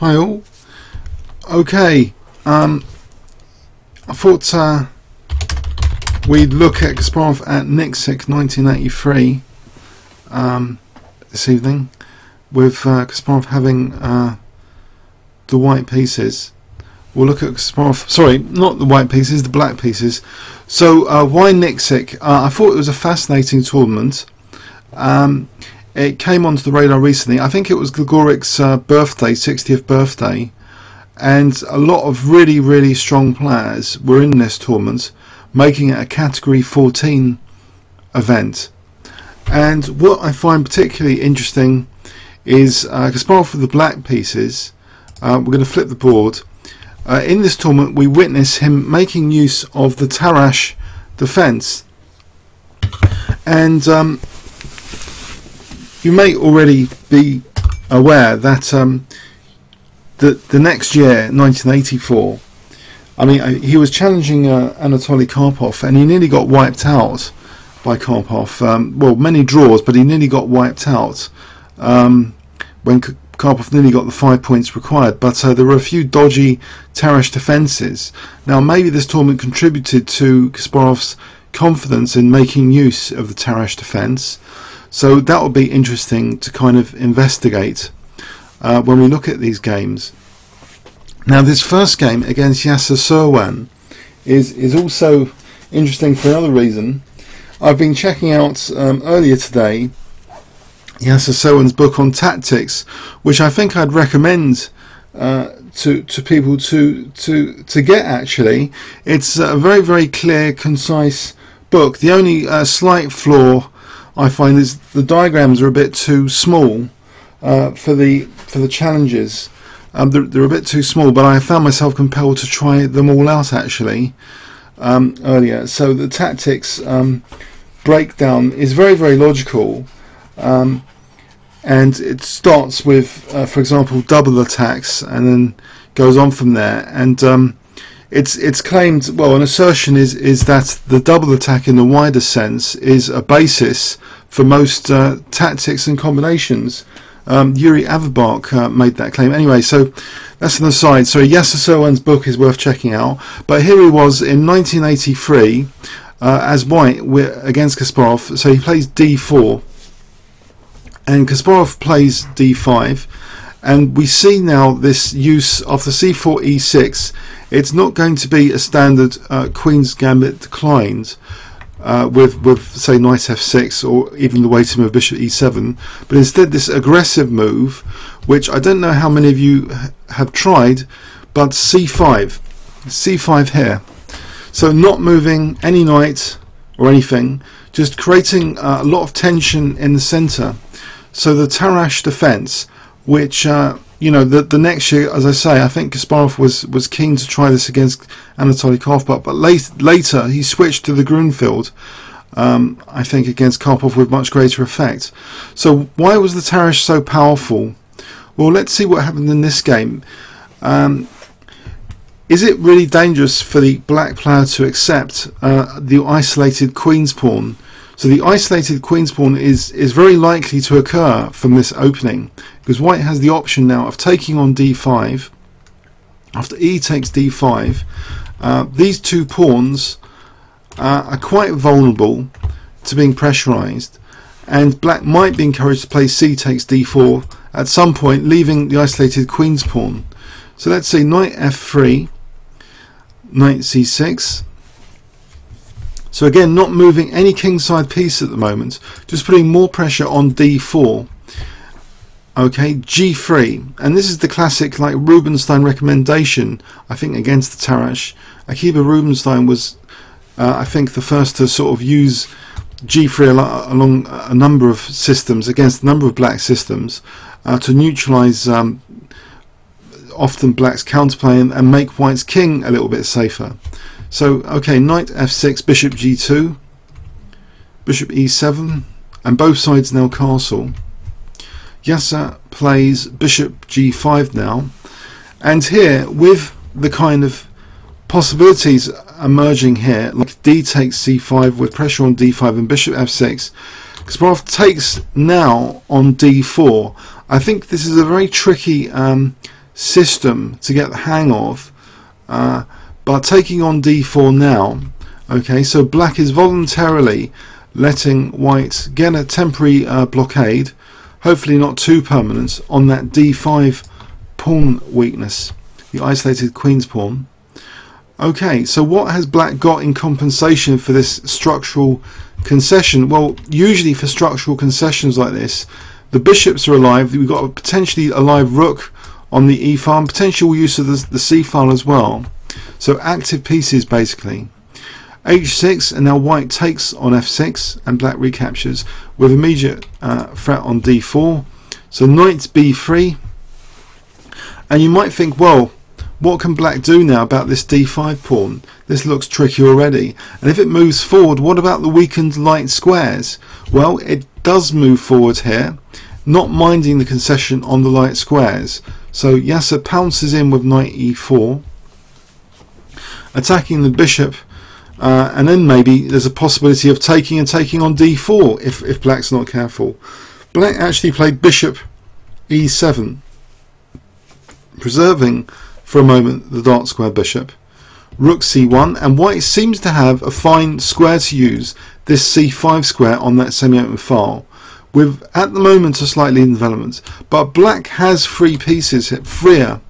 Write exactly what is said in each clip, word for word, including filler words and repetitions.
Hi all. Okay, um, I thought uh, we'd look at Kasparov at Niksic nineteen eighty-three um, this evening, with uh, Kasparov having uh, the white pieces. We'll look at Kasparov, sorry, not the white pieces, the black pieces. So uh, why Niksic? Uh, I thought it was a fascinating tournament. Um, it came onto the radar recently. I think it was Gligoric's uh, birthday, sixtieth birthday, and a lot of really, really strong players were in this tournament, making it a Category fourteen event. And what I find particularly interesting is uh, Kasparov with the black pieces. Uh, we're going to flip the board. Uh, in this tournament, we witness him making use of the Tarrasch defence, and um, you may already be aware that um, the the next year, nineteen eighty-four, I mean, he was challenging uh, Anatoly Karpov, and he nearly got wiped out by Karpov. Um, well, many draws, but he nearly got wiped out um, when Karpov nearly got the five points required, but uh, there were a few dodgy Tarrasch defences. Now, maybe this tournament contributed to Kasparov's confidence in making use of the Tarrasch defence, so that would be interesting to kind of investigate uh, when we look at these games. Now, this first game against Yasser Seirawan is, is also interesting for another reason. I've been checking out um, earlier today Yasser Seirawan's book on tactics, which I think I'd recommend uh, to to people to to to get. Actually, it's a very very clear, concise book. The only uh, slight flaw I find is the diagrams are a bit too small uh, for the for the challenges. Um, they're, they're a bit too small, but I found myself compelled to try them all out actually um, earlier. So the tactics um, breakdown is very very logical. Um, and it starts with, uh, for example, double attacks, and then goes on from there. And um, it's it's claimed, well, an assertion is is that the double attack, in the wider sense, is a basis for most uh, tactics and combinations. Um, Yuri Averbach uh, made that claim. Anyway, so that's an aside. So Yasser Seirawan's book is worth checking out. But here he was in nineteen eighty-three uh, as white against Kasparov. So he plays d four. And Kasparov plays d five, and we see now this use of the c four e six. It's not going to be a standard uh, Queen's Gambit declined uh, with, with, say, Knight f six or even the weighted move Bishop e seven, but instead this aggressive move, which I don't know how many of you have tried, but c five. c five here. So not moving any knight or anything, just creating uh, a lot of tension in the centre. So the Tarrasch defence, which, uh, you know, the, the next year, as I say, I think Kasparov was, was keen to try this against Anatoly Karpov, but late, later he switched to the Grunfeld, um, I think, against Karpov with much greater effect. So why was the Tarrasch so powerful? Well, let's see what happened in this game. Um, is it really dangerous for the black player to accept uh, the isolated Queen's pawn? So the isolated Queen's pawn is, is very likely to occur from this opening, because white has the option now of taking on d five. After e takes d five, uh, these two pawns uh, are quite vulnerable to being pressurized, and black might be encouraged to play c takes d four at some point, leaving the isolated Queen's pawn. So let's see, knight f three, knight c six. So again, not moving any kingside piece at the moment, just putting more pressure on d four. Okay, g three, and this is the classic like Rubinstein recommendation, I think, against the Tarrasch. Akiba Rubinstein was, uh, I think, the first to sort of use g three al along a number of systems, against a number of black systems, uh, to neutralise um, often black's counterplay and, and make white's king a little bit safer. So, okay, knight f six, bishop g two, bishop e seven, and both sides now castle. Yasser plays bishop g five now, and here, with the kind of possibilities emerging here, like d takes c five with pressure on d five and bishop f six, Kasparov takes now on d four. I think this is a very tricky um, system to get the hang of uh, by taking on d four now. Okay, so black is voluntarily letting white get a temporary uh, blockade, hopefully not too permanent, on that d five pawn weakness, the isolated queen's pawn. Okay, so what has black got in compensation for this structural concession? Well, usually for structural concessions like this, the bishops are alive. We've got a potentially alive rook on the e file, potential use of the, the c file as well. So active pieces basically. h six, and now white takes on f six, and black recaptures with immediate uh, threat on d four. So knight b three, and you might think, well, what can black do now about this d five pawn? This looks tricky already. And if it moves forward, what about the weakened light squares? Well, it does move forward here, not minding the concession on the light squares. So Yasser pounces in with knight e four, attacking the bishop, uh, and then maybe there's a possibility of taking and taking on d four if, if black's not careful. Black actually played bishop e seven, preserving for a moment the dark square bishop. Rook c one, and white seems to have a fine square to use, this c five square on that semi-open file, with at the moment a slightly in development. But black has free pieces, freer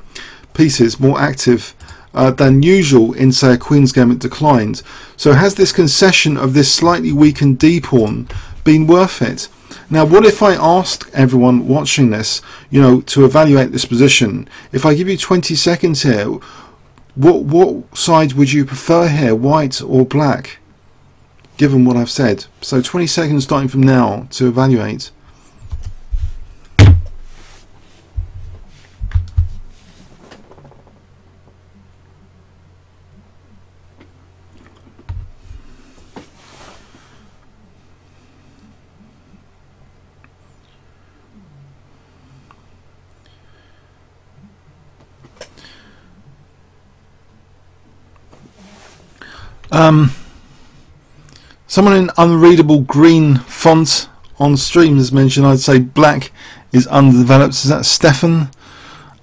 pieces, more active uh, than usual in, say, a queen's game that declined. So has this concession of this slightly weakened d pawn been worth it? Now, what if I ask everyone watching this, you know, to evaluate this position? If I give you twenty seconds here, what what side would you prefer here, white or black, given what I've said? So twenty seconds starting from now to evaluate. Um, someone in unreadable green font on stream has mentioned I'd say black is underdeveloped. Is that Stefan?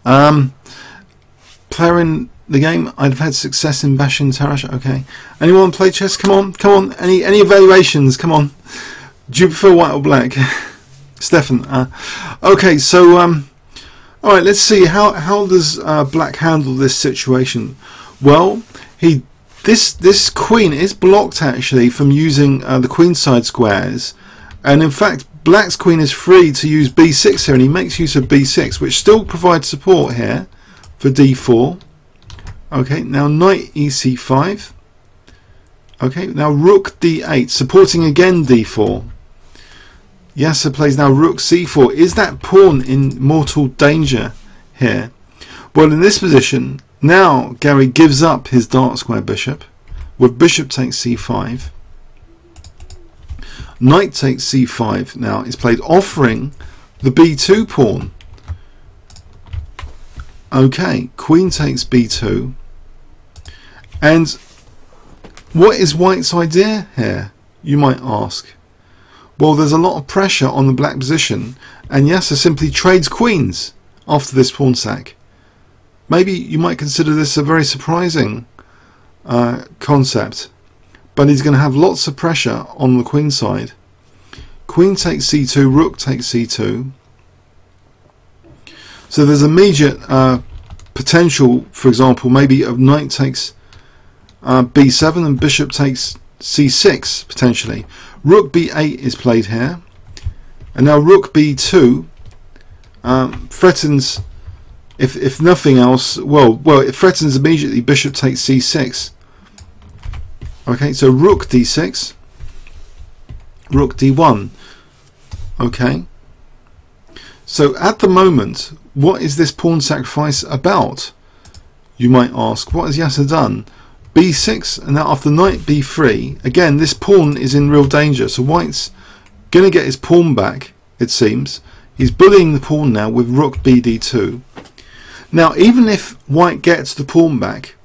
Um, player in the game, I'd have had success in bashing Tarrasch. Okay. Anyone play chess? Come on, come on. Any any evaluations? Come on. Do you prefer white or black? Stefan. Uh, okay, so um, all right. Let's see how how does uh, black handle this situation. Well, he. This this queen is blocked actually from using uh, the queenside squares, and in fact black's queen is free to use b six here, and he makes use of b six, which still provides support here for d four. Okay, now knight e c five. Okay, now rook d eight, supporting again d four. Yasser plays now rook c four. Is that pawn in mortal danger here? Well, in this position, now Garry gives up his dark square bishop, with bishop takes c five. Knight takes c five now is played, offering the b two pawn. Okay, queen takes b two. And what is white's idea here, you might ask? Well, there's a lot of pressure on the black position, and Yasser simply trades queens after this pawn sack. Maybe you might consider this a very surprising uh, concept, but he's going to have lots of pressure on the queen side. Queen takes c two, rook takes c two. So there's immediate uh, potential, for example, maybe of knight takes uh, b seven and bishop takes c six, potentially. Rook b eight is played here, and now rook b two um, threatens... If, if nothing else, well, well, it threatens immediately bishop takes c six. Okay, so rook d six, rook d one. Okay, so at the moment, what is this pawn sacrifice about, you might ask? What has Yasser done? b six, and now after knight b three, again, this pawn is in real danger. So white's going to get his pawn back, it seems. He's bullying the pawn now with rook b d two. Now, even if white gets the pawn back,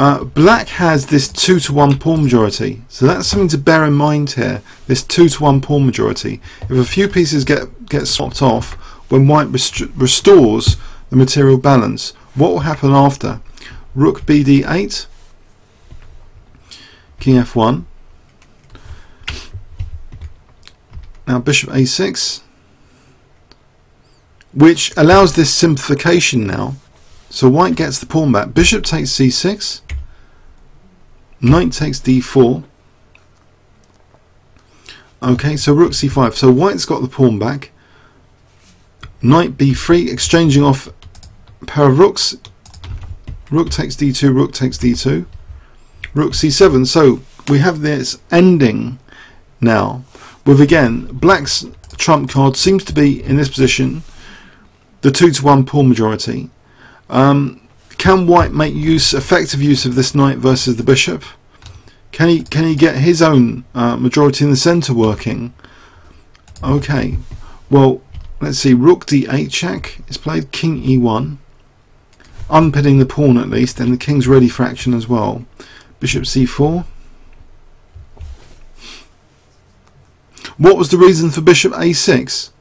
uh, black has this two to one pawn majority. So that's something to bear in mind here, this two to one pawn majority. If a few pieces get, get swapped off when white rest restores the material balance. What will happen after? Rook b d eight, king f one. Now bishop a six, which allows this simplification now. So white gets the pawn back. Bishop takes c six, knight takes d four. Okay, so rook c five. So white's got the pawn back. Knight b three, exchanging off a pair of rooks. Rook takes d two, rook takes d two. Rook c seven. So we have this ending now with, again, black's trump card seems to be, in this position, the two to one pawn majority. Um, can white make use, effective use of this knight versus the bishop? Can he can he get his own uh, majority in the centre working? Okay, well, let's see. Rook d eight check is played. King e one, unpinning the pawn at least, and the king's ready for action as well. Bishop c four. What was the reason for bishop a six?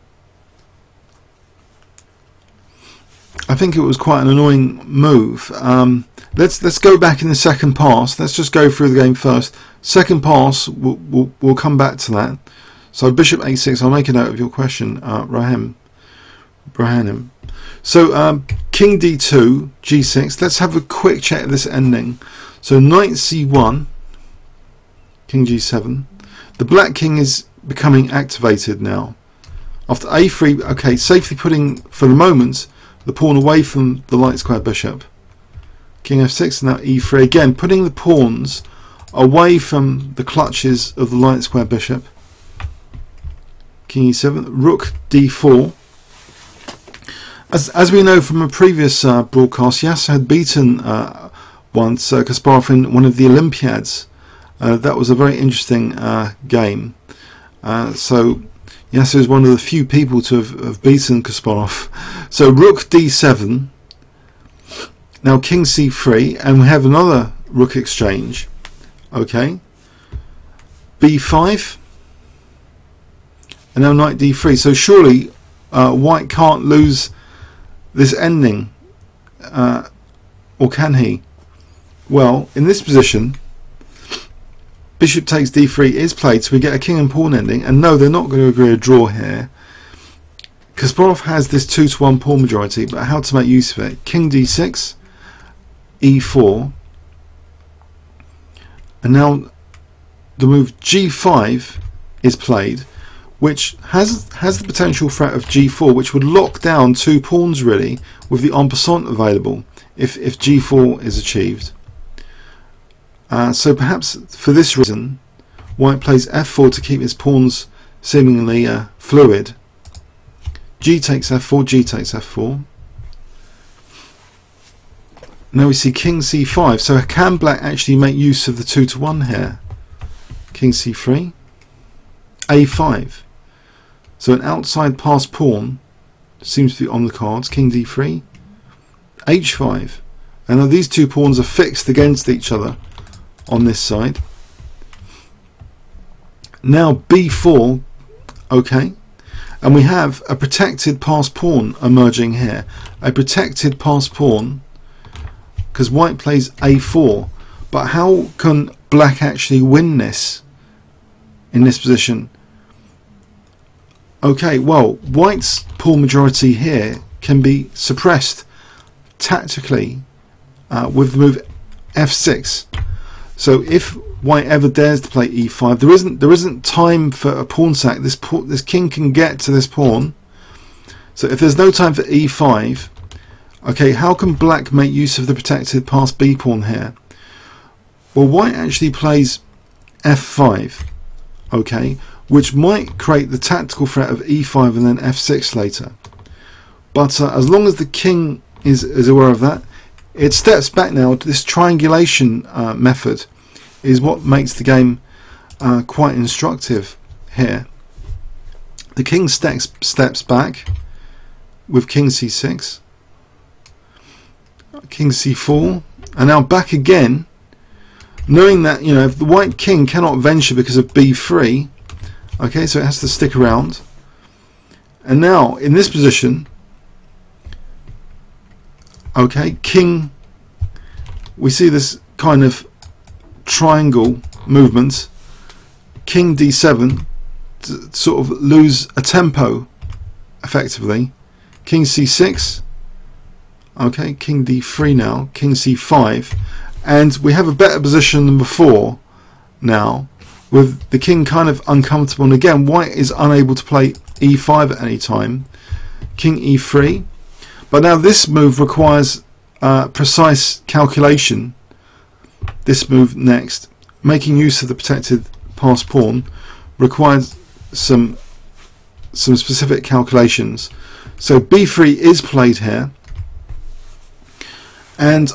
I think it was quite an annoying move. Um, let's let's go back in the second pass. Let's just go through the game first. Second pass, we'll, we'll, we'll come back to that. So bishop a six. I'll make a note of your question, uh, Rahim. Brahanim. So um, king d two, g six. Let's have a quick check of this ending. So knight c one, king g seven. The black king is becoming activated now. After a three, okay, safely putting, for the moment, the pawn away from the light square bishop. King f six, now e three, again putting the pawns away from the clutches of the light square bishop. King e seven, rook d four. As as we know from a previous uh, broadcast, Yasser had beaten uh, once uh, Kasparov in one of the Olympiads. Uh, that was a very interesting uh, game. Uh, so Yasser is one of the few people to have, have beaten Kasparov. So rook d seven, now king c three, and we have another rook exchange. Okay, b five, and now knight d three. So surely uh, white can't lose this ending, uh, or can he? Well, in this position, bishop takes d three is played, so we get a king and pawn ending. And no, they're not going to agree a draw here. Kasparov has this two to one pawn majority, but how to make use of it? King d six, e four. And now the move g five is played, which has, has the potential threat of g four, which would lock down two pawns, really, with the en passant available if, if g four is achieved. Uh, so perhaps for this reason, white plays f four to keep his pawns seemingly uh, fluid. G takes f four, g takes f four. Now we see king c five. So can black actually make use of the two to one here? King c three, a five. So an outside pass pawn seems to be on the cards. King d three, h five. And now these two pawns are fixed against each other on this side. Now b four, okay, and we have a protected pass pawn emerging here, a protected pass pawn, because white plays a four. But how can black actually win this in this position? Okay, well, white's pawn majority here can be suppressed tactically uh, with the move f six. So if white ever dares to play e five, there isn't there isn't time for a pawn sack. This pawn, this king can get to this pawn. So if there's no time for e five, okay, how can black make use of the protected pass b pawn here? Well, white actually plays f five, okay, which might create the tactical threat of e five and then f six later. But uh, as long as the king is is aware of that, it steps back now. This triangulation uh, method is what makes the game uh, quite instructive here. The king steps, steps back with king c six, king c four, and now back again, knowing that, you know, if the white king cannot venture because of b three, okay, so it has to stick around. And now in this position, Okay, king. We see this kind of triangle movement. King d seven to sort of lose a tempo, effectively. King c six. Okay, king d three now. King c five. And we have a better position than before now, with the king kind of uncomfortable. And again, white is unable to play e five at any time. King e three. But now this move requires uh, precise calculation. This move next, making use of the protected pass pawn, requires some some specific calculations. So b three is played here, and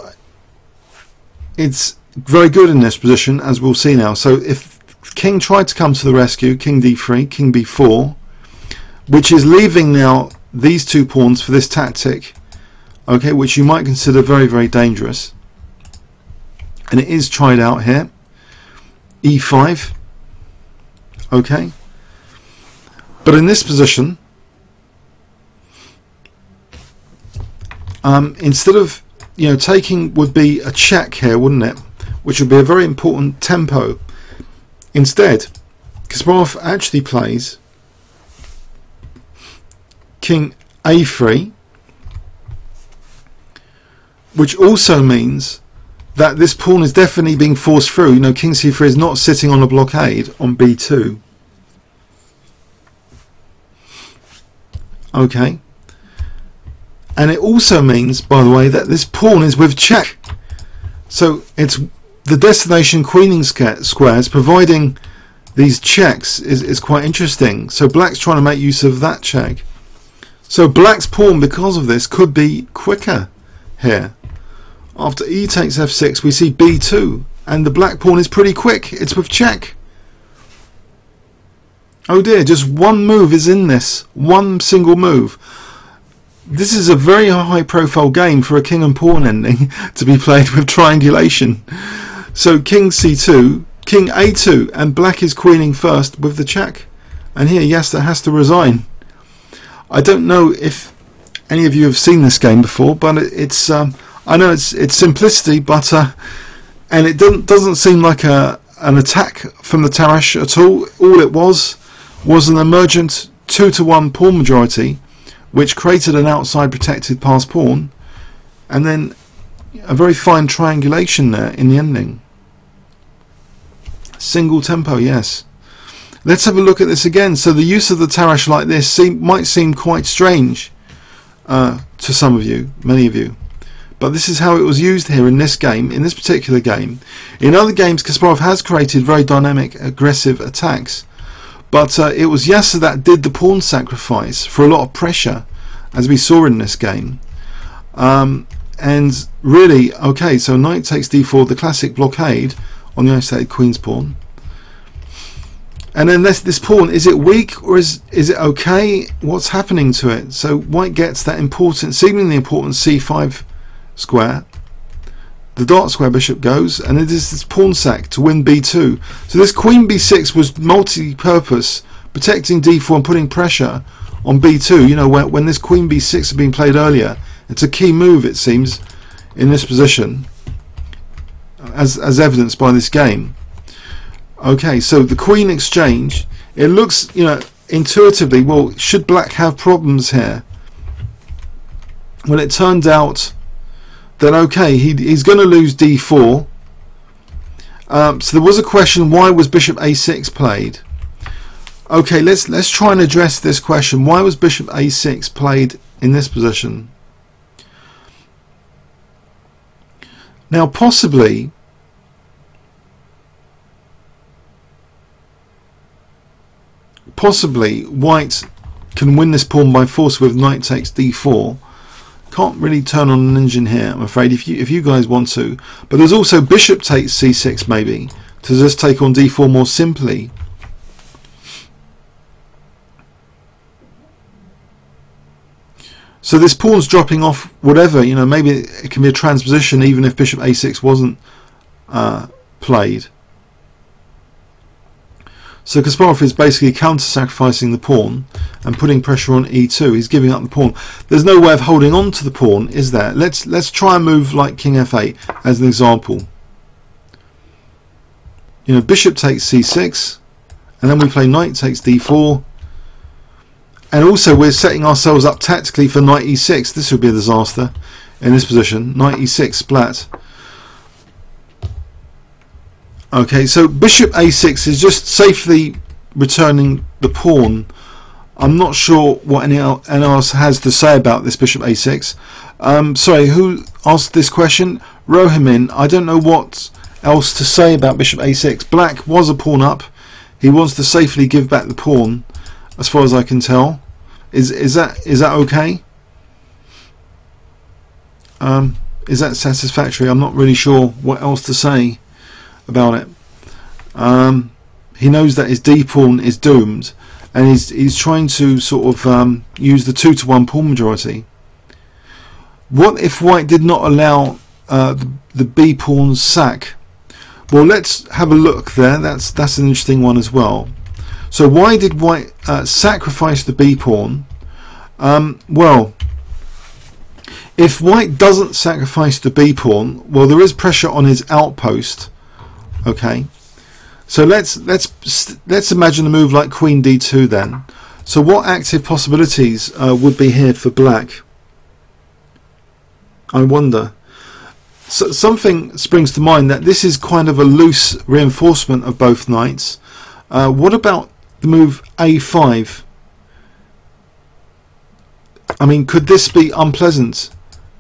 it's very good in this position, as we'll see now. So if king tried to come to the rescue, king d three, king b four, which is leaving now these two pawns for this tactic, okay, which you might consider very, very dangerous. And it is tried out here. e five. Okay. But in this position, um, instead of, you know, taking would be a check here, wouldn't it? Which would be a very important tempo. Instead, Kasparov actually plays king a three, which also means that this pawn is definitely being forced through. You know, king c three is not sitting on a blockade on b two. Okay. And it also means, by the way, that this pawn is with check. So it's the destination queening squares providing these checks is, is quite interesting. So black's trying to make use of that check. So black's pawn, because of this, could be quicker here. After e takes f six, we see b two, and the black pawn is pretty quick. It's with check. Oh dear, just one move is in this. One single move. This is a very high-profile game for a king and pawn ending to be played with triangulation. So king c two, king a two, and black is queening first with the check. And here Yasser has to resign. I don't know if any of you have seen this game before, but it's... Um, I know it's it's simplicity, but uh, and it doesn't doesn't seem like a an attack from the Tarrasch at all. All it was was an emergent two to one pawn majority, which created an outside protected pass pawn, and then a very fine triangulation there in the ending. Single tempo, yes. Let's have a look at this again. So the use of the Tarrasch like this seem, might seem quite strange uh, to some of you, many of you. But this is how it was used here in this game, in this particular game. In other games, Kasparov has created very dynamic, aggressive attacks. But uh, it was Yasser that did the pawn sacrifice for a lot of pressure, as we saw in this game. Um, and really, okay, so knight takes d four, the classic blockade on the isolated queen's pawn. And then this, this pawn, is it weak or is is it okay? What's happening to it? So white gets that important, seemingly important c five square. The dark square bishop goes, and it is this pawn sack to win b two. So this queen b six was multi-purpose, protecting d four and putting pressure on b two. You know, when, when this queen b six had been played earlier, it's a key move, it seems, in this position, as as evidenced by this game. Okay, so the queen exchange. It looks, you know, intuitively, well, should black have problems here? Well, it turned out then okay, he, he's going to lose d four. Um, so there was a question: why was bishop a six played? Okay, let's let's try and address this question: why was bishop a six played in this position? Now, possibly possibly white can win this pawn by force with knight takes d four. Can't really turn on an engine here, I'm afraid, if you if you guys want to. But there's also bishop takes c six, maybe, to just take on d four more simply. So this pawn's dropping off whatever, you know, maybe it can be a transposition even if bishop a six wasn't uh, played. So Kasparov is basically counter-sacrificing the pawn and putting pressure on e two. He's giving up the pawn. There's no way of holding on to the pawn, is there? Let's let's try a move like king f eight as an example. You know, bishop takes c six, and then we play knight takes d four. And also we're setting ourselves up tactically for knight e six. This would be a disaster in this position. Knight e six, splat. Okay, so bishop a six is just safely returning the pawn. I'm not sure what anyone else has to say about this bishop a six. Um, sorry, who asked this question? Rohimin. I don't know what else to say about bishop a six. Black was a pawn up. He wants to safely give back the pawn, as far as I can tell. Is is that is that okay? Um, is that satisfactory? I'm not really sure what else to say about it. Um, he knows that his d pawn is doomed, and he's he's trying to sort of um, use the two to one pawn majority. What if White did not allow uh, the, the b pawn sack? Well, let's have a look there. That's that's an interesting one as well. So why did White uh, sacrifice the b pawn? Um, well, if White doesn't sacrifice the b pawn, well, there is pressure on his outpost. Okay, so let's let's let's imagine a move like Queen d two then. So what active possibilities uh, would be here for Black? I wonder. So something springs to mind that this is kind of a loose reinforcement of both knights. Uh, what about the move a five? I mean, could this be unpleasant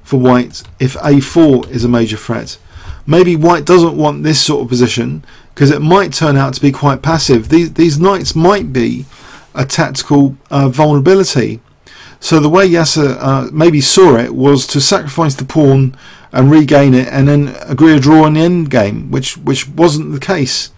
for White if a four is a major threat? Maybe White doesn't want this sort of position because it might turn out to be quite passive. These, these knights might be a tactical uh, vulnerability. So the way Yasser uh, maybe saw it was to sacrifice the pawn and regain it and then agree a draw in the end game, which, which wasn't the case.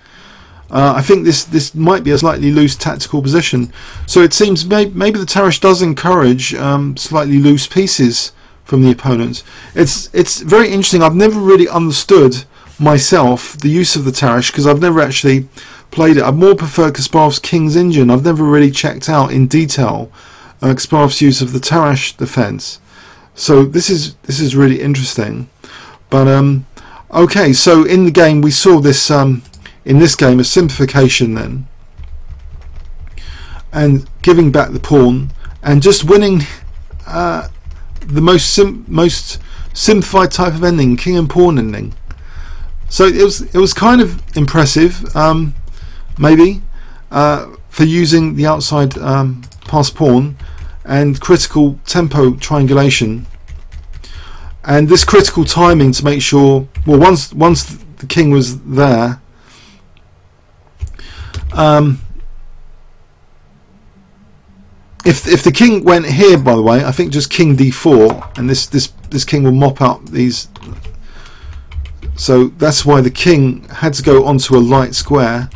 Uh, I think this, this might be a slightly loose tactical position. So it seems may maybe the Tarrasch does encourage um, slightly loose pieces from the opponent. It's it's very interesting. I've never really understood myself the use of the Tarrasch because I've never actually played it. I've more preferred Kasparov's King's Indian. I've never really checked out in detail uh, Kasparov's use of the Tarrasch defense. So this is this is really interesting. But um, okay, so in the game we saw this um, in this game a simplification then, and giving back the pawn and just winning. Uh, the most sim most simplified type of ending, king and pawn ending. So it was it was kind of impressive, um, maybe uh, for using the outside um, pass pawn and critical tempo triangulation and this critical timing to make sure, well, once once the king was there, um, If, if the king went here, by the way, I think just king d four, and this, this, this king will mop up these. So that's why the king had to go onto a light square.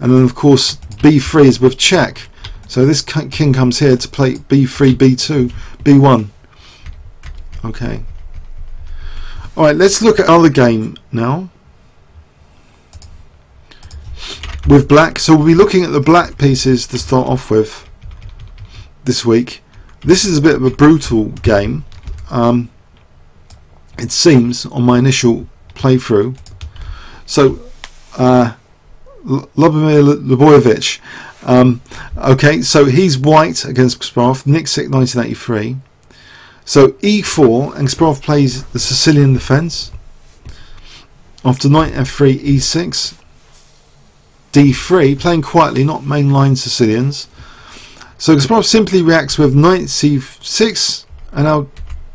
And then, of course, b three is with check. So this king comes here to play b three, b two, b one. Okay. All right, let's look at another game now with Black. So we'll be looking at the black pieces to start off with this week. This is a bit of a brutal game, um, it seems, on my initial playthrough. So uh, Ljubomir Ljubojević, um, okay, so he's white against Kasparov, Niksic nineteen eighty-three. So e four, and Kasparov plays the Sicilian defense. After knight f three, e six, d three, playing quietly, not mainline Sicilians. So Kasparov simply reacts with knight c six and now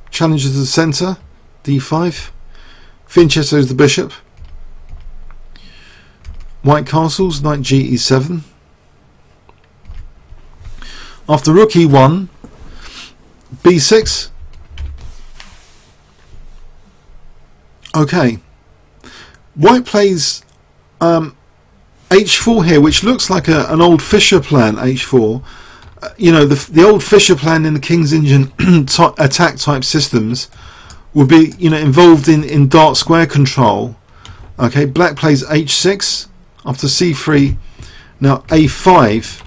challenges the centre, d five. Fianchetto's the bishop. White castles, knight g e seven. After rook e one, b six. Okay. White plays um, h four here, which looks like a, an old Fischer plan, h four. You know, the the old Fischer plan in the King's Indian attack type systems would be, you know, involved in in dark square control. Okay, Black plays h six after c three Now a five,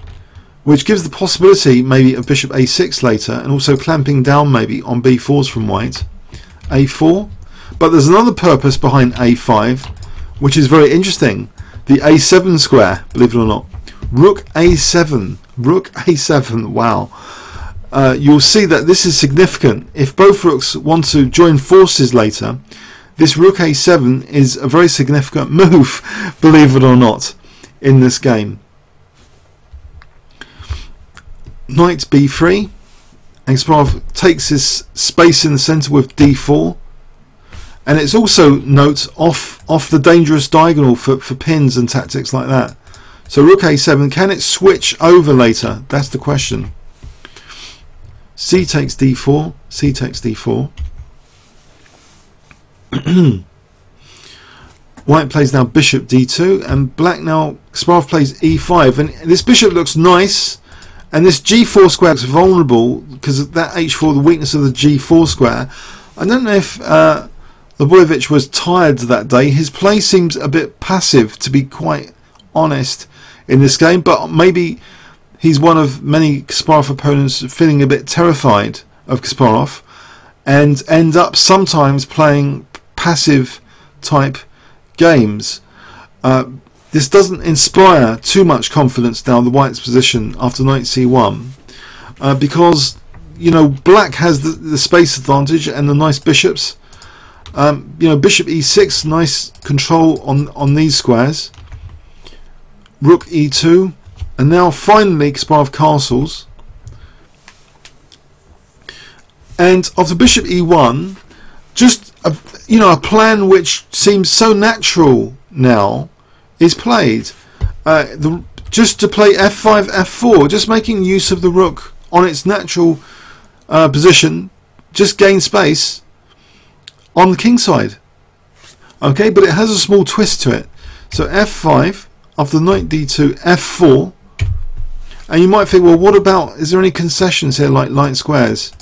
which gives the possibility maybe of bishop a six later, and also clamping down maybe on b fours from white. a four, but there's another purpose behind a five, which is very interesting. The a seven square, believe it or not. Rook a seven. Rook a seven, wow. Uh, you'll see that this is significant. If both rooks want to join forces later, this rook a seven is a very significant move, believe it or not, in this game. Knight b three. Kasparov takes his space in the centre with d four. And it's also, note, off off the dangerous diagonal for, for pins and tactics like that. So rook a seven, can it switch over later? That's the question. C takes d four, C takes d four. White plays now bishop d two, and black now, Kasparov plays e five. And this bishop looks nice, and this g four square is vulnerable because of that h four, the weakness of the g four square. I don't know if... Uh, Ljubojević was tired that day. His play seems a bit passive, to be quite honest, in this game, but maybe he's one of many Kasparov opponents feeling a bit terrified of Kasparov and end up sometimes playing passive type games. Uh, this doesn't inspire too much confidence down the white's position after knight c one, uh, because, you know, black has the, the space advantage and the nice bishops. Um, you know, bishop e six, nice control on, on these squares. Rook e two, and now finally Kasparov castles. And after bishop e one, just a, you know, a plan which seems so natural now is played. Uh, the, just to play f five, f four, just making use of the rook on its natural uh, position, just gain space on the king side. Okay, but it has a small twist to it. So f five, after knight d two, f four, and you might think, well, what about, is there any concessions here, like light squares?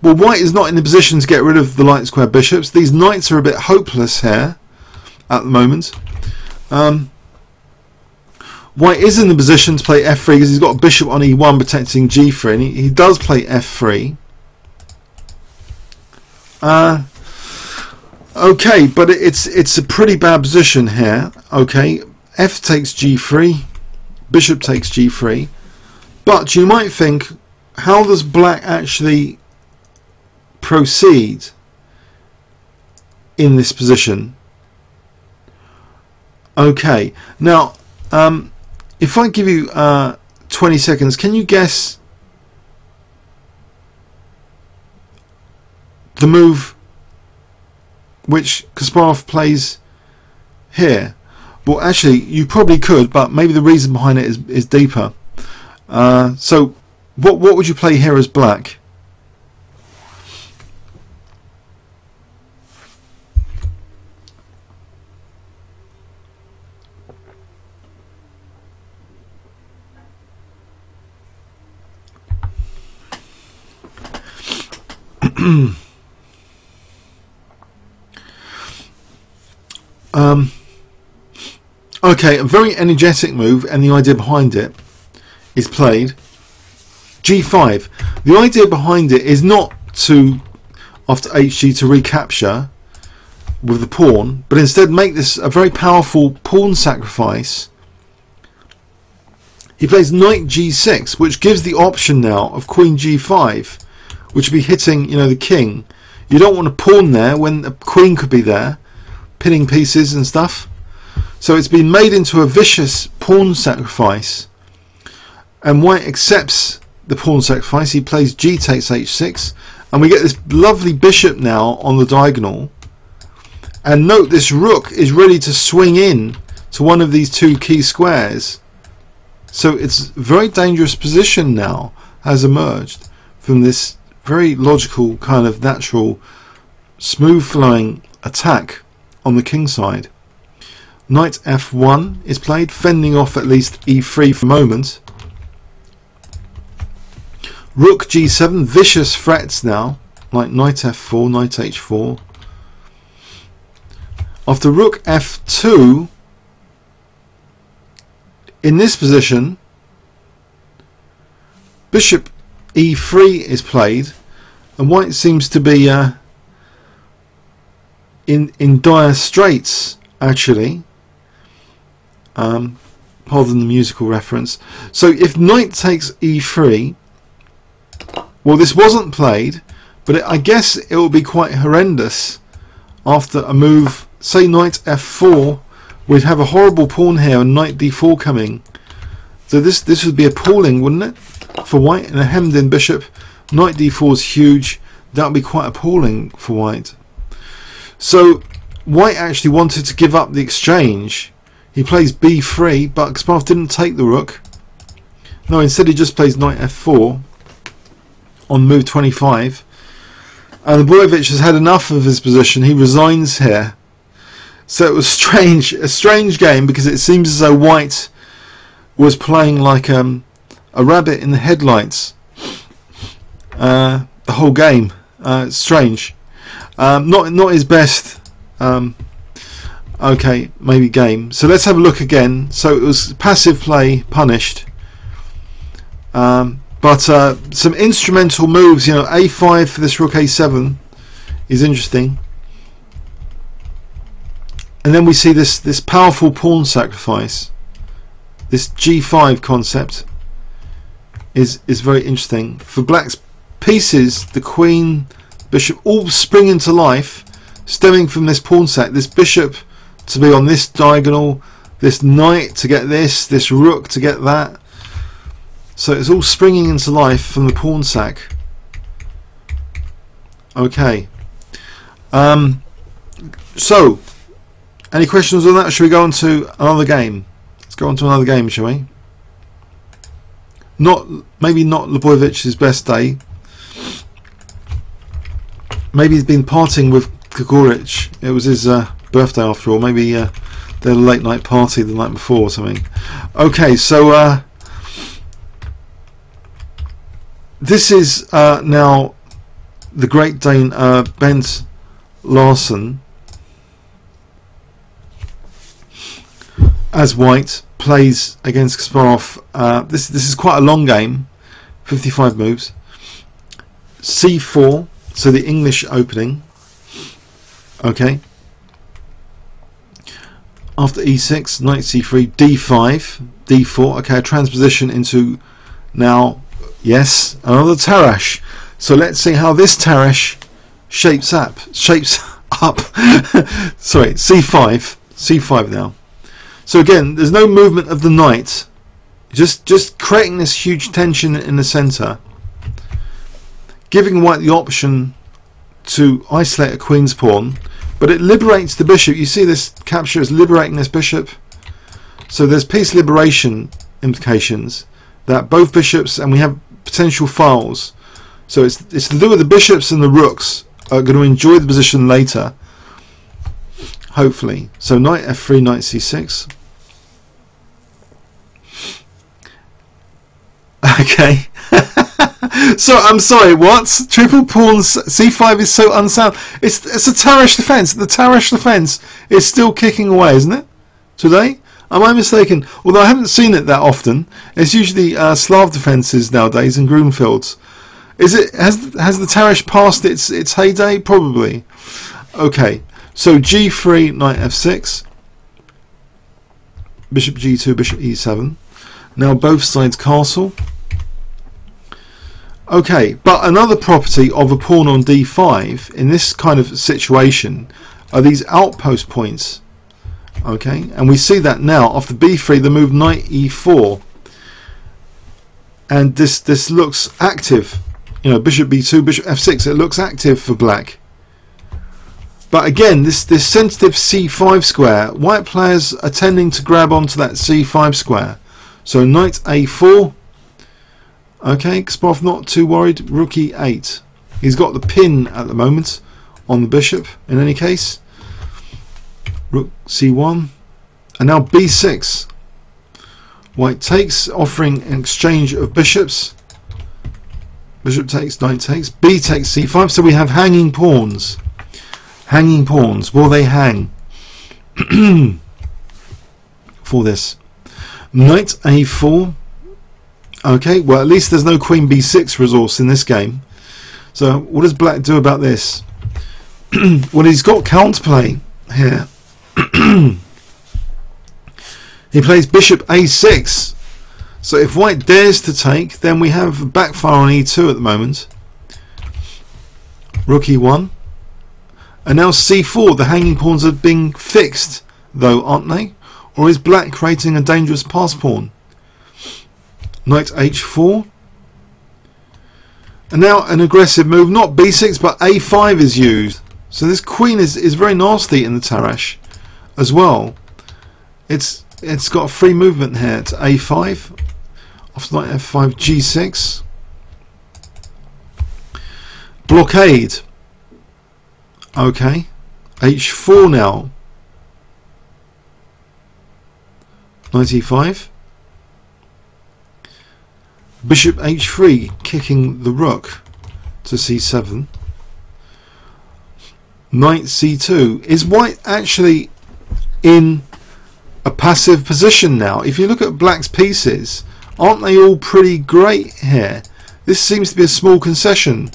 Well, white is not in the position to get rid of the light square bishops. These knights are a bit hopeless here at the moment. Um, white is in the position to play f three because he's got a bishop on e one protecting g three, and he, he does play f three. Uh... Okay, but it's it's a pretty bad position here. Okay, f takes g three, bishop takes g three. But you might think, how does black actually proceed in this position? Okay, now, um, if I give you uh, twenty seconds, can you guess the move which Kasparov plays here? Well, actually, you probably could, but maybe the reason behind it is, is deeper. Uh, so, what what would you play here as black? Um, okay, a very energetic move, and the idea behind it is played g five. The idea behind it is not to, after hg, to recapture with the pawn, but instead make this a very powerful pawn sacrifice. He plays knight g six, which gives the option now of queen g five, which would be hitting, you know, the king. You don't want a pawn there when a queen could be there, pinning pieces and stuff. So it's been made into a vicious pawn sacrifice, and white accepts the pawn sacrifice. He plays g takes h six, and we get this lovely bishop now on the diagonal. And note, this rook is ready to swing in to one of these two key squares. So it's a very dangerous position now has emerged from this very logical, kind of natural, smooth flowing attack on the king side. Knight f one is played, fending off at least e three for a moment. Rook g seven, vicious threats now, like knight f four, knight h four. After rook f two, In this position, bishop e three is played, and white seems to be uh, in in dire straits, actually. Um, pardon the musical reference. So if knight takes e three, well, this wasn't played, but it, I guess it will be quite horrendous after a move, say knight f four. We'd have a horrible pawn here and knight d four coming. So this this would be appalling, wouldn't it, for white? And a hemmed in bishop, knight d four is huge. That would be quite appalling for white. So white actually wanted to give up the exchange. He plays b three, but Kasparov didn't take the rook. No, instead he just plays knight f four on move twenty-five. And Ljubojević has had enough of his position. He resigns here. So it was strange, a strange game, because it seems as though white was playing like um, a rabbit in the headlights uh, the whole game. Uh, strange, um, not not his best. Um, okay, maybe game. So let's have a look again. So it was passive play punished, um, but uh, some instrumental moves. You know, a five for this rook a seven is interesting. And then we see this this powerful pawn sacrifice. This g five concept is is very interesting. For black's pieces, the queen, bishop, all spring into life, stemming from this pawn sac. This bishop to be on this diagonal, this knight to get this, this rook to get that. So it's all springing into life from the pawn sac. Okay. Um. So. Any questions on that, or should we go on to another game? Let's go on to another game, shall we? Not maybe not Ljubojevic's best day. Maybe he's been partying with Gligoric. It was his uh, birthday after all. Maybe uh, their late night party the night before or something. Okay, so uh, this is uh, now the Great Dane uh, Bent Larsen. As white plays against Kasparov, uh, this this is quite a long game, fifty-five moves. c four, so the English opening. Okay. After e six, knight c three, d five, d four. Okay, a transposition into now, yes, another Tarrasch. So let's see how this Tarrasch shapes up. Shapes up. Sorry, c five, c five now. So again, there's no movement of the knight, just just creating this huge tension in the center, giving white the option to isolate a queen's pawn, but it liberates the bishop. You see this capture is liberating this bishop. So there's piece liberation implications, that both bishops, and we have potential files. So it's, it's to do with the bishops and the rooks are going to enjoy the position later, hopefully. So knight f three, knight c six. Okay. So I'm sorry, what? Triple pawns, c five is so unsound. It's it's a Tarrasch defense. The Tarrasch defense is still kicking away, isn't it? Today? Am I mistaken? Although I haven't seen it that often. It's usually uh, Slav defenses nowadays in Groomfields. Is it has has the Tarrasch passed its its heyday? Probably. Okay. So g three, knight f six, bishop g two, bishop e seven. Now both sides castle. Okay, but another property of a pawn on d five in this kind of situation are these outpost points. Okay, and we see that now after b three, the move knight e four, and this this looks active. You know, bishop b two, bishop f six. It looks active for black. But again, this, this sensitive c five square, white players are tending to grab onto that c five square. So knight a four. Okay, Kasparov not too worried. Rook e eight. He's got the pin at the moment on the bishop in any case. Rook c one. And now b six. White takes, offering an exchange of bishops. Bishop takes, knight takes. B takes c five. So we have hanging pawns. Hanging pawns, will they hang for this? Knight a four. Okay, well, at least there's no queen b six resource in this game. So what does black do about this? Well, he's got counterplay here. He plays bishop a six. So if white dares to take, then we have backfire on e two at the moment. Rook e one. And now c four. The hanging pawns are being fixed, though, aren't they? Or is black creating a dangerous pass pawn? Knight h four. And now an aggressive move, not b six but a five is used. So this queen is, is very nasty in the Tarrasch as well. It's it's got free movement here to a five. Off knight f five, g six. Blockade. Okay. h four now. Knight e five. Bishop h three, kicking the rook to c seven. Knight c two. Is white actually in a passive position now? If you look at black's pieces, aren't they all pretty great here? This seems to be a small concession.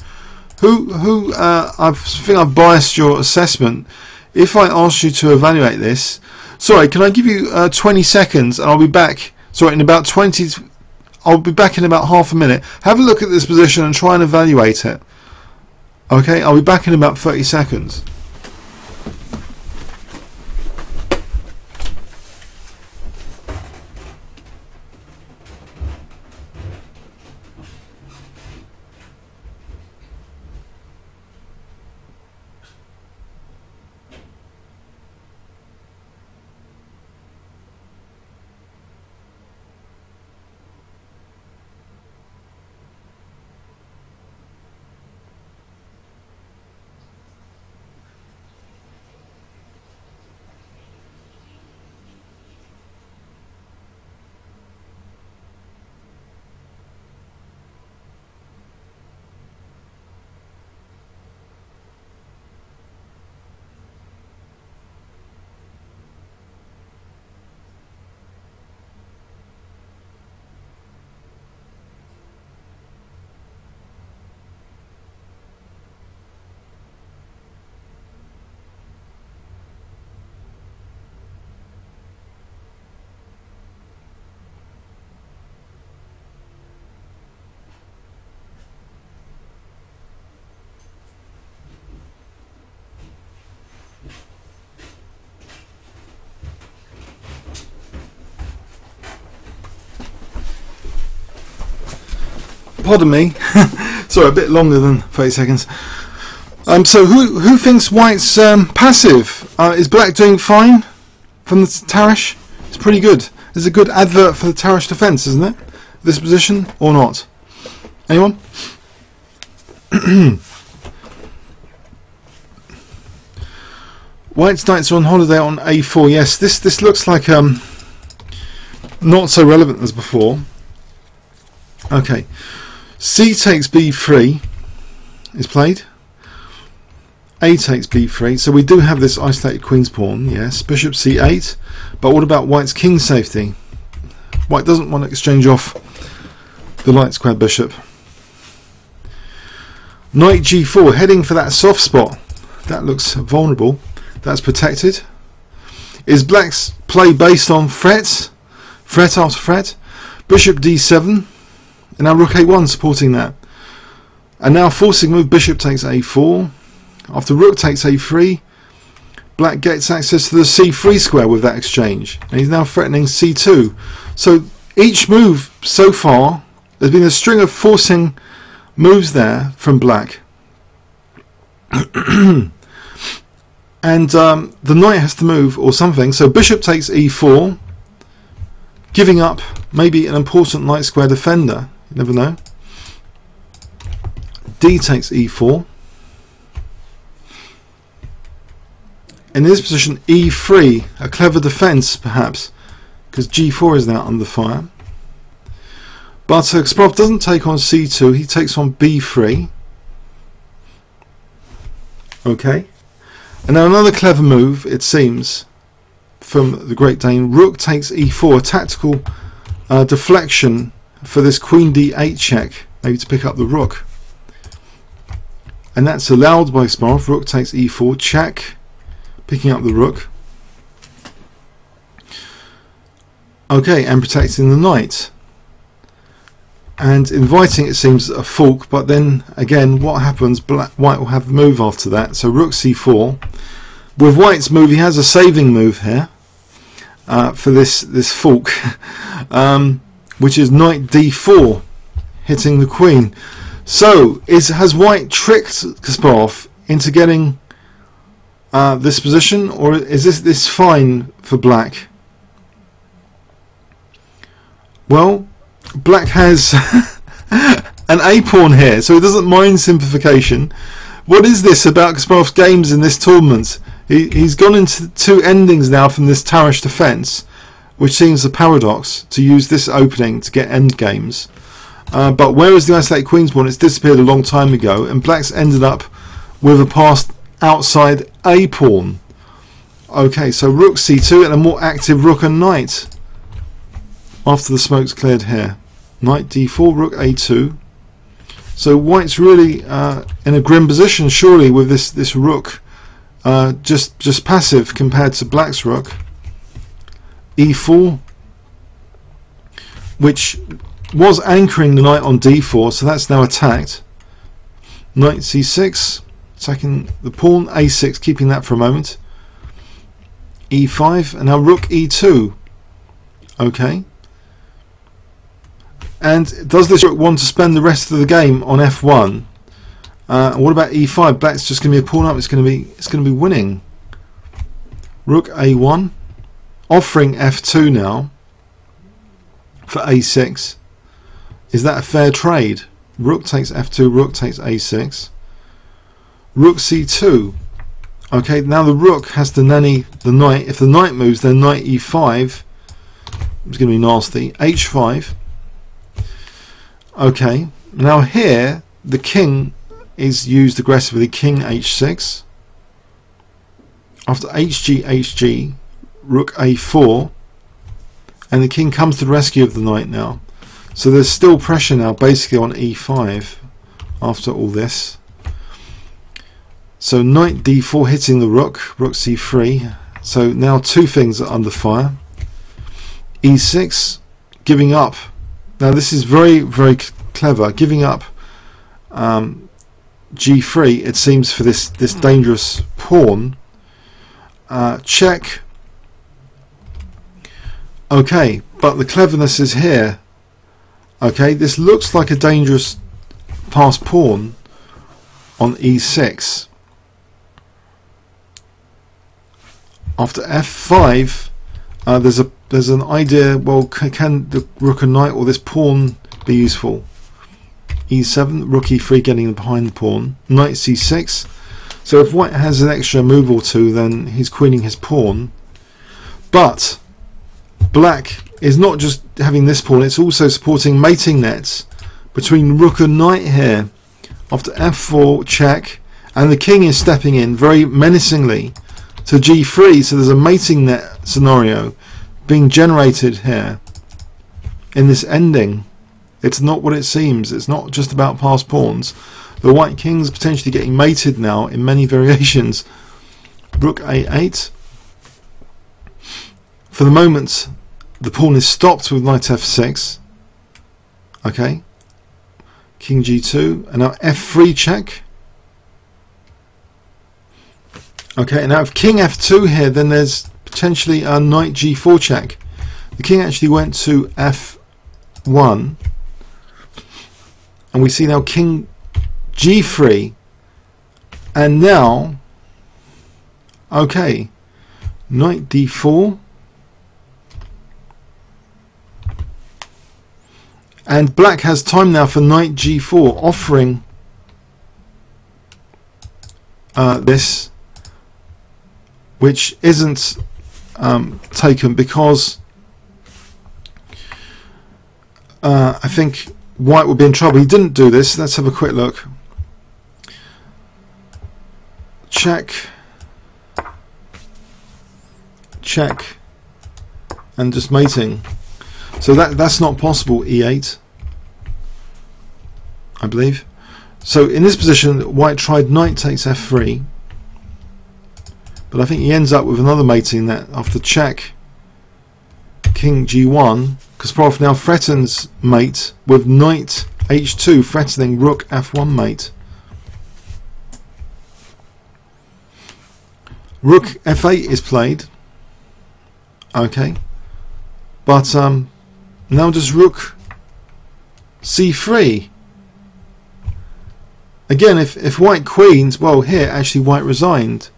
Who, who? Uh, I think I've biased your assessment. If I asked you to evaluate this, sorry, can I give you uh, twenty seconds and I'll be back? Sorry, in about twenty. I'll be back in about half a minute. Have a look at this position and try and evaluate it. Okay, I'll be back in about thirty seconds. Pardon me, sorry, a bit longer than thirty seconds. Um, so who who thinks white's um, passive? Uh, is black doing fine from the Tarrasch? It's pretty good. It's a good advert for the Tarrasch defence, isn't it? This position or not? Anyone? White's knights are on holiday on a four. Yes, this this looks like um not so relevant as before. Okay. C takes b three is played. A takes b three, so we do have this isolated queen's pawn, yes. Bishop c eight, but what about white's king safety? White doesn't want to exchange off the light square bishop. Knight g four, heading for that soft spot. That looks vulnerable. That's protected. Is black's play based on threats? Threat after threat. Bishop d seven. And now rook a one supporting that. And now forcing move, bishop takes a four. After rook takes a three, black gets access to the c three square with that exchange. And he's now threatening c two. So each move so far, there's been a string of forcing moves there from black. And um, the knight has to move or something. So bishop takes e four, giving up maybe an important light square defender. Never know. D takes e four. In this position, e three, a clever defense perhaps, because g four is now under fire. But uh, Kasparov doesn't take on c two, he takes on b three. Okay. And now another clever move, it seems, from the Great Dane. Rook takes e four, a tactical Uh, deflection for this queen d eight check, maybe to pick up the rook, and that's allowed by Kasparov. Rook takes e four check, picking up the rook. Okay, and protecting the knight and inviting, it seems, a fork. But then again, what happens? Black, white will have the move after that. So rook c four. With white's move, he has a saving move here uh, for this this fork, um, which is knight d four, hitting the queen. So is has white tricked Kasparov into getting uh, this position, or is this this fine for black? Well, black has an a pawn here, so he doesn't mind simplification. What is this about Kasparov's games in this tournament? He, he's gone into two endings now from this Tarrasch defense, which seems a paradox to use this opening to get end games. Uh, but where is the isolated queen's pawn? It's disappeared a long time ago, and black's ended up with a pass outside a pawn. Okay, so rook c two and a more active rook and knight. After the smoke's cleared here, knight d four, rook a two. So white's really uh, in a grim position, surely, with this this rook uh, just just passive compared to black's rook. e four, which was anchoring the knight on d four, so that's now attacked. Knight c six, attacking the pawn. a six, keeping that for a moment. e five, and now rook e two. Okay. And does this rook want to spend the rest of the game on f one? Uh, and what about e five? Black's just going to be a pawn up. It's going to be it's going to be winning. Rook a one, offering f two now for a six. Is that a fair trade? Rook takes f two. Rook takes a six. Rook c two. Okay, now the rook has to nanny the knight. If the knight moves, then knight e five. It's going to be nasty. h five. Okay, now here the king is used aggressively. King h six. After hg, hg, rook a four, and the king comes to the rescue of the knight now. So there's still pressure now, basically, on e five after all this. So knight d four, hitting the rook, rook c three. So now two things are under fire. e six, giving up. Now this is very, very clever, giving up um, g three, it seems, for this, this dangerous pawn. Uh, check. Okay, but the cleverness is here. Okay, this looks like a dangerous passed pawn on e six. After f five, uh, there's a There's an idea, well, can the rook and knight or this pawn be useful? e seven, rook e three, getting behind the pawn. Knight c six. So if white has an extra move or two, then he's queening his pawn. But black is not just having this pawn, it's also supporting mating nets between rook and knight here. After f four, check. And the king is stepping in very menacingly to g three. So there's a mating net scenario being generated here in this ending. It's not what it seems. It's not just about passed pawns. The white king's potentially getting mated now in many variations. Rook a eight. For the moment, the pawn is stopped with knight f six. Okay. King g two, and now f three check. Okay, and now if king f two here, then there's potentially a knight g four check. The king actually went to f one, and we see now king g three, and now, okay, knight d four, and black has time now for knight g four, offering uh, this, which isn't Um, taken, because uh, I think white would be in trouble. He didn't do this. Let's have a quick look. Check, check, and just mating. So that that's not possible. E eight, I believe. So in this position, White tried knight takes f three, but I think he ends up with another mating that after check, king g one. Kasparov now threatens mate with knight h two, threatening rook f one mate. Rook f eight is played. Okay, but um, now does rook c three? Again, if if White queens, well, here actually White resigned.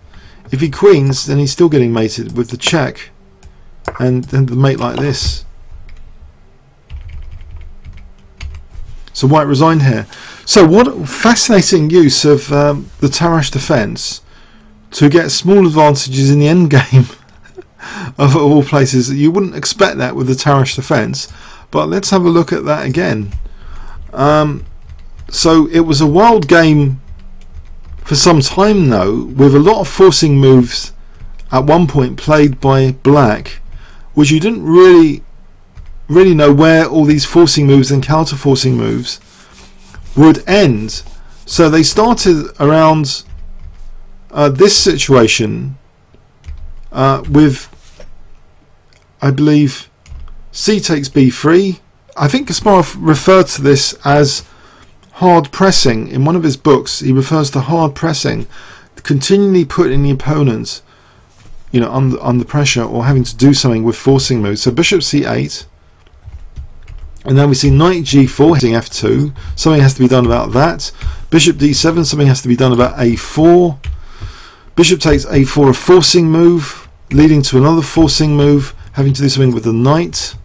If he queens, then he's still getting mated with the check, and then the mate like this. So White resigned here. So what a fascinating use of um, the Tarrasch defence to get small advantages in the endgame of all places. You wouldn't expect that with the Tarrasch defence, but let's have a look at that again. Um, so it was a wild game for some time now, with a lot of forcing moves at one point played by Black, which you didn't really really know where all these forcing moves and counter forcing moves would end. So they started around uh, this situation uh, with, I believe, c takes b three. I think Kasparov referred to this as hard pressing. In one of his books, he refers to hard pressing, continually putting the opponent, you know, under, under pressure, or having to do something with forcing moves. So bishop c eight, and then we see knight g four hitting f two. Something has to be done about that. Bishop d seven, something has to be done about a four. Bishop takes a four, a forcing move, leading to another forcing move, having to do something with the knight.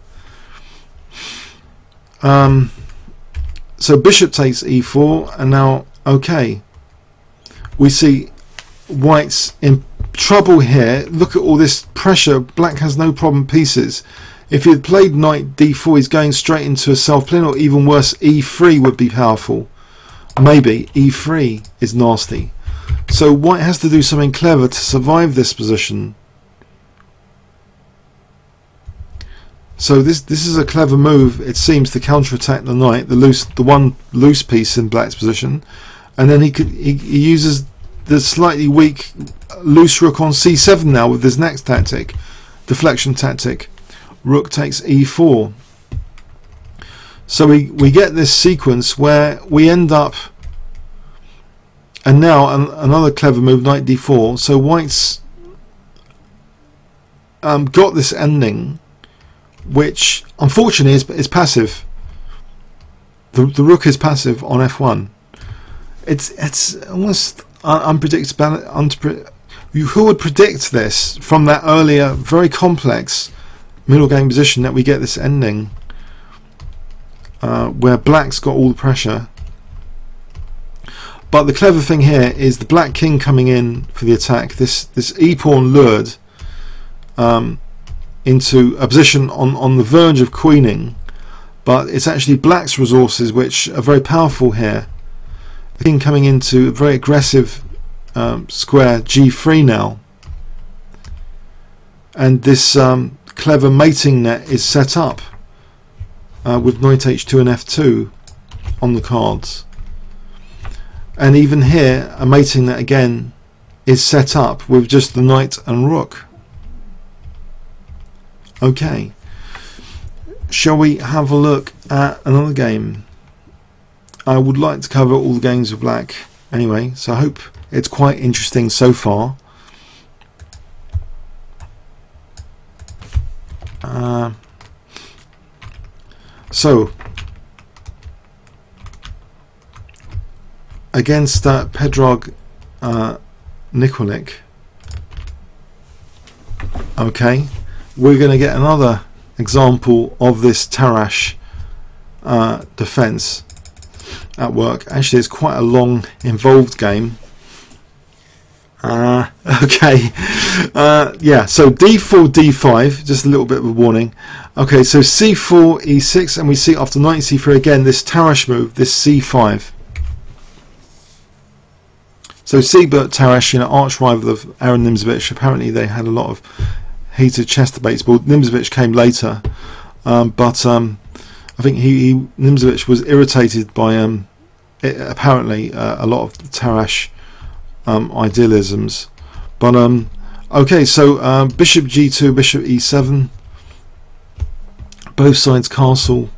Um, so bishop takes e four, and now, okay, we see White's in trouble here. Look at all this pressure. Black has no problem pieces. If he had played knight d four, he's going straight into a self-plane, or even worse, e three would be powerful. Maybe e three is nasty. So White has to do something clever to survive this position. So this this is a clever move, it seems, to counterattack the knight, the loose, the one loose piece in Black's position, and then he could he, he uses the slightly weak loose rook on c seven now with his next tactic, deflection tactic. Rook takes e four. So we we get this sequence where we end up, and now an, another clever move, knight d four. So White's um, got this ending, which unfortunately is, is passive. The, the rook is passive on f one. It's it's almost unpredictable. Unpre you, who would predict this from that earlier very complex middle game position that we get this ending uh, where Black's got all the pressure? But the clever thing here is the black king coming in for the attack. This this e pawn lured. Um, into a position on, on the verge of queening, but it's actually Black's resources which are very powerful here. The king coming into a very aggressive um, square g three now, and this um, clever mating net is set up uh, with knight h two and f two on the cards, and even here a mating net again is set up with just the knight and rook. Okay, shall we have a look at another game? I would like to cover all the games of Black anyway, so I hope it's quite interesting so far. Uh, so, against uh, Predrag uh, Nikolić. Okay, we're going to get another example of this Tarrasch uh, defense at work. Actually, it's quite a long, involved game. Uh, okay, uh, yeah, so d four, d five, just a little bit of a warning. Okay, so c four, e six, and we see after knight c three again this Tarrasch move, this c five. So Siegbert Tarrasch, you know, arch rival of Aaron Nimzovich, apparently they had a lot of heated chess debates, but Nimzovich came later. um, but um, I think he, he Nimzovich was irritated by um, it, apparently uh, a lot of Tarrasch um, idealisms. But um, okay, so uh, bishop g two, bishop e seven, both sides castle.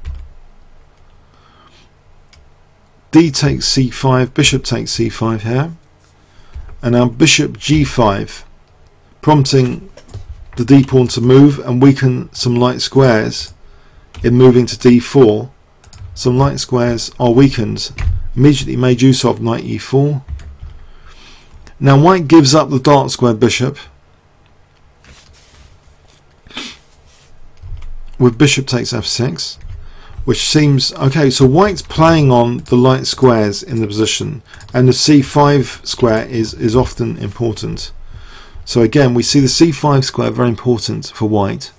D takes c five, bishop takes c five here, and now bishop g five, prompting the d pawn to move and weaken some light squares in moving to d four. Some light squares are weakened, immediately made use of knight e four. Now white gives up the dark square bishop with bishop takes f six, which seems okay. So white's playing on the light squares in the position, and the c five square is is often important. So again, we see the c five square very important for white.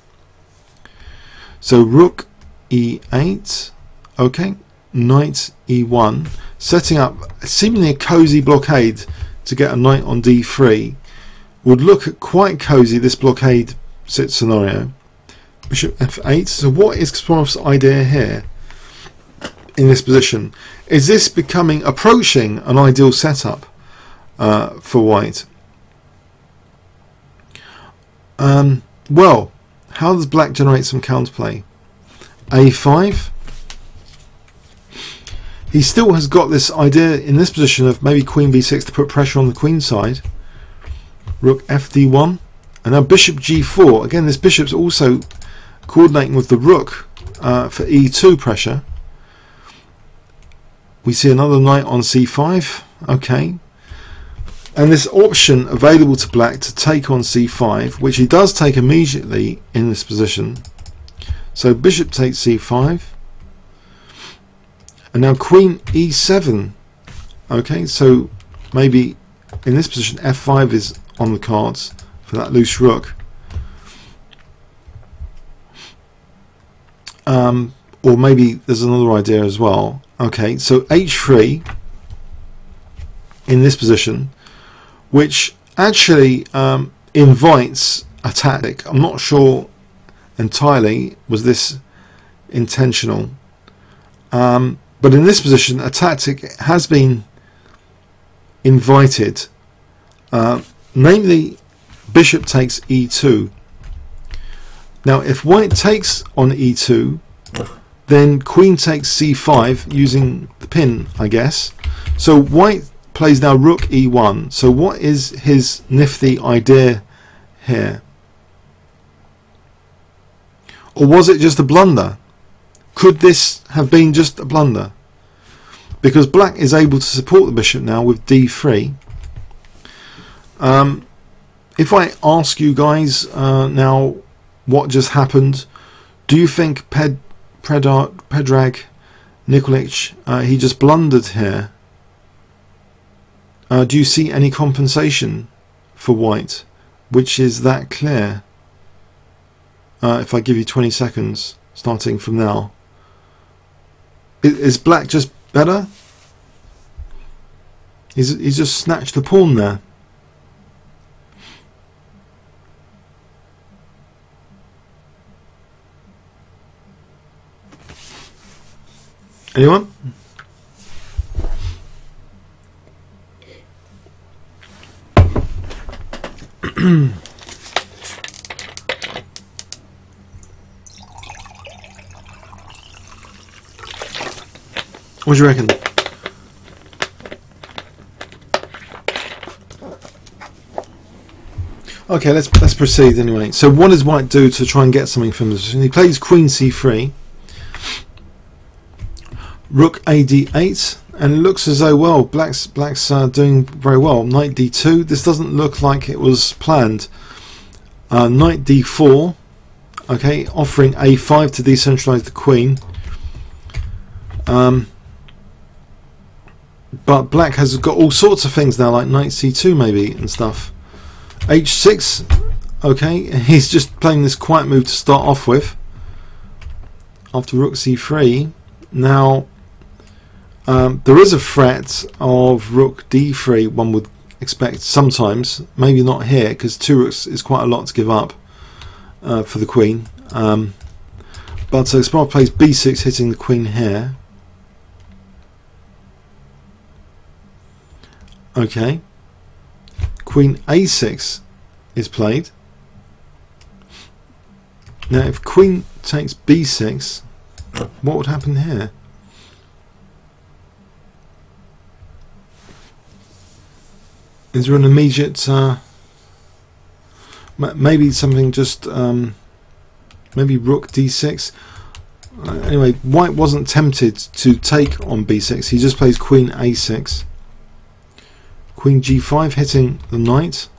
So rook e eight, okay, knight e one, setting up seemingly a cozy blockade to get a knight on d three. Would look quite cozy, this blockade scenario. Bishop f eight. So what is Kasparov's idea here in this position? Is this becoming approaching an ideal setup uh, for white? Um, well, how does black generate some counterplay? a five. He still has got this idea in this position of maybe queen b six to put pressure on the queen side. Rook f d one, and now bishop g four. Again, this bishop's also coordinating with the rook uh, for e two pressure. We see another knight on c five. Okay. And this option available to black to take on c five, which he does take immediately in this position. So bishop takes c five, and now queen e seven. Okay, so maybe in this position f five is on the cards for that loose rook, um, or maybe there's another idea as well. Okay, so h three in this position, which actually um, invites a tactic. I'm not sure entirely was this intentional, um, but in this position a tactic has been invited, uh, namely bishop takes e two. Now if white takes on e two, then queen takes c five using the pin, I guess. So white plays now rook e one. So what is his nifty idea here? Or was it just a blunder? Could this have been just a blunder? Because black is able to support the bishop now with d three. Um, if I ask you guys uh, now what just happened, do you think Ped, Predrag, Predrag Nikolić, uh, he just blundered here? Uh, do you see any compensation for white, which is that clear? Uh, if I give you twenty seconds, starting from now, is, is black just better? He's, he's just snatched the pawn there. Anyone? What do you reckon? Okay, let's let's proceed anyway. So what does white do to try and get something from this? He plays queen c three, rook a d eight, and it looks as though, well, black's black's uh, doing very well. Knight d two. This doesn't look like it was planned. Uh, knight d four. Okay, offering a five to decentralize the queen. Um, but black has got all sorts of things now, like knight c two maybe and stuff. h six. Okay, he's just playing this quiet move to start off with. After rook c three, now. Um, there is a threat of rook d three, one would expect sometimes, maybe not here, because two rooks is quite a lot to give up uh, for the queen. Um, But so Kasparov plays b six, hitting the queen here. Okay. Queen a six is played. Now if queen takes b six, what would happen here? Is there an immediate... Uh, maybe something just... Um, maybe rook d six. Uh, anyway, white wasn't tempted to take on b six. He just plays queen a six. Queen g five, hitting the knight.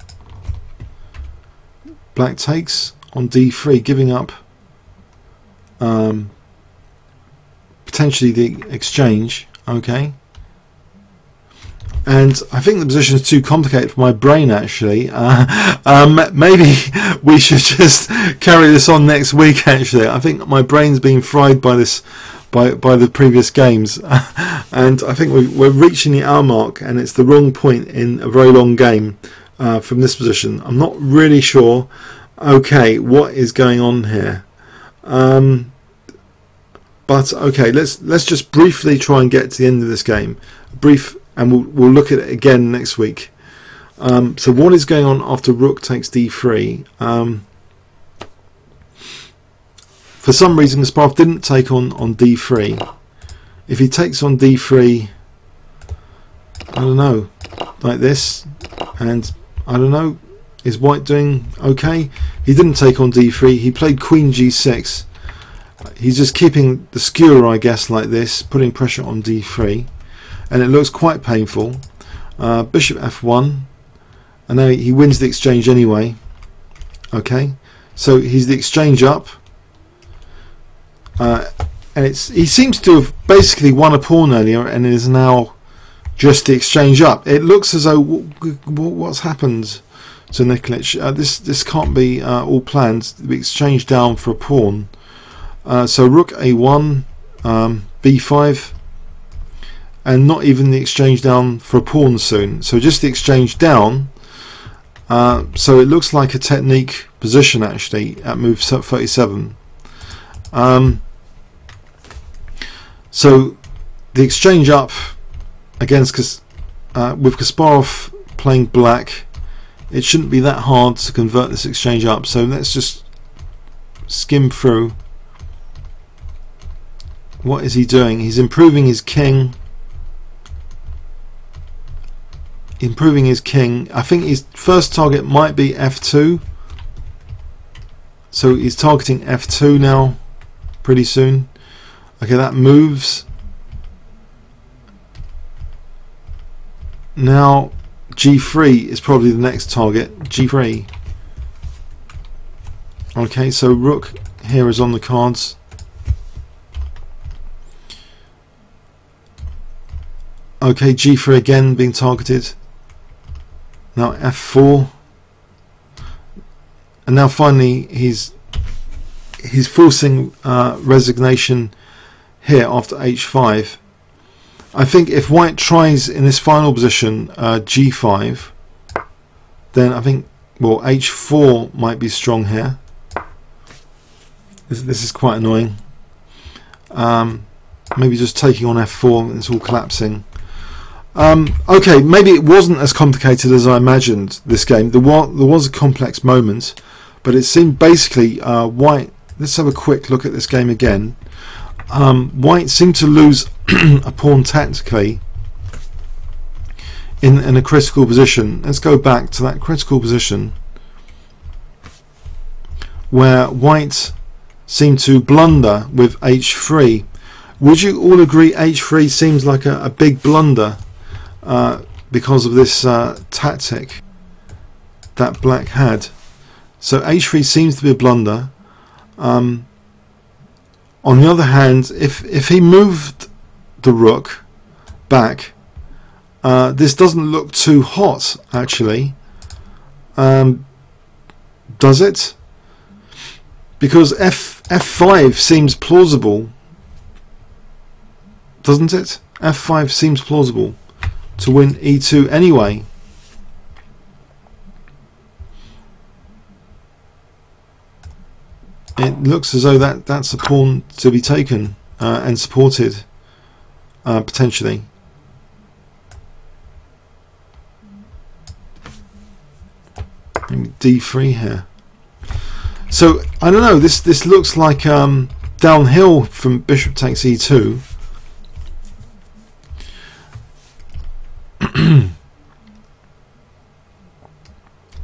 Black takes on d three, giving up um, potentially the exchange. Okay. And I think the position is too complicated for my brain, actually. Uh, um, maybe we should just carry this on next week, actually. I think my brain's been fried by this, by by the previous games. And I think we, we're reaching the hour mark, and it's the wrong point in a very long game uh, from this position. I'm not really sure, okay, what is going on here. Um, but, okay, let's, let's just briefly try and get to the end of this game. Brief... And we'll, we'll look at it again next week. Um, so what is going on after rook takes d three? Um, for some reason, Kasparov didn't take on, on d three. If he takes on d three, I don't know, like this, and I don't know, is white doing okay? He didn't take on d three. He played queen g six. He's just keeping the skewer, I guess, like this, putting pressure on d three. And it looks quite painful. Uh, bishop f one, and now he wins the exchange anyway. Okay, so he's the exchange up, uh, and it's he seems to have basically won a pawn earlier, and is now just the exchange up. It looks as though w w what's happened to Nikolić. Uh, this this can't be uh, all planned. We exchange down for a pawn. Uh, so rook a one, um, b five. And not even the exchange down for a pawn soon. So just the exchange down. Uh, so it looks like a technique position actually at move thirty-seven. Um, so the exchange up against uh, with Kasparov playing black, it shouldn't be that hard to convert this exchange up. So let's just skim through. What is he doing? He's improving his king. Improving his king. I think his first target might be f two, so he's targeting f two now pretty soon. Okay, that moves. Now g three is probably the next target. G three. Okay, so rook here is on the cards. Okay, g three again being targeted. Now f four, and now finally he's he's forcing uh, resignation here after h five. I think if white tries in this final position uh, g five, then I think, well, h four might be strong here. This, this is quite annoying. Um, maybe just taking on f four and it's all collapsing. Um, okay, maybe it wasn't as complicated as I imagined this game. There was, there was a complex moment, but it seemed basically uh, white... Let's have a quick look at this game again. Um, white seemed to lose a pawn tactically in, in a critical position. Let's go back to that critical position where white seemed to blunder with h three. Would you all agree h three seems like a, a big blunder? Uh, because of this uh, tactic that black had. So h three seems to be a blunder. Um, on the other hand, if, if he moved the rook back, uh, this doesn't look too hot actually. Um, does it? Because f, f5 seems plausible, doesn't it? f five seems plausible to win e two anyway. it looks as though that that's a pawn to be taken uh, and supported uh, potentially. Maybe d three here. So I don't know. This this looks like um, downhill from bishop takes e two.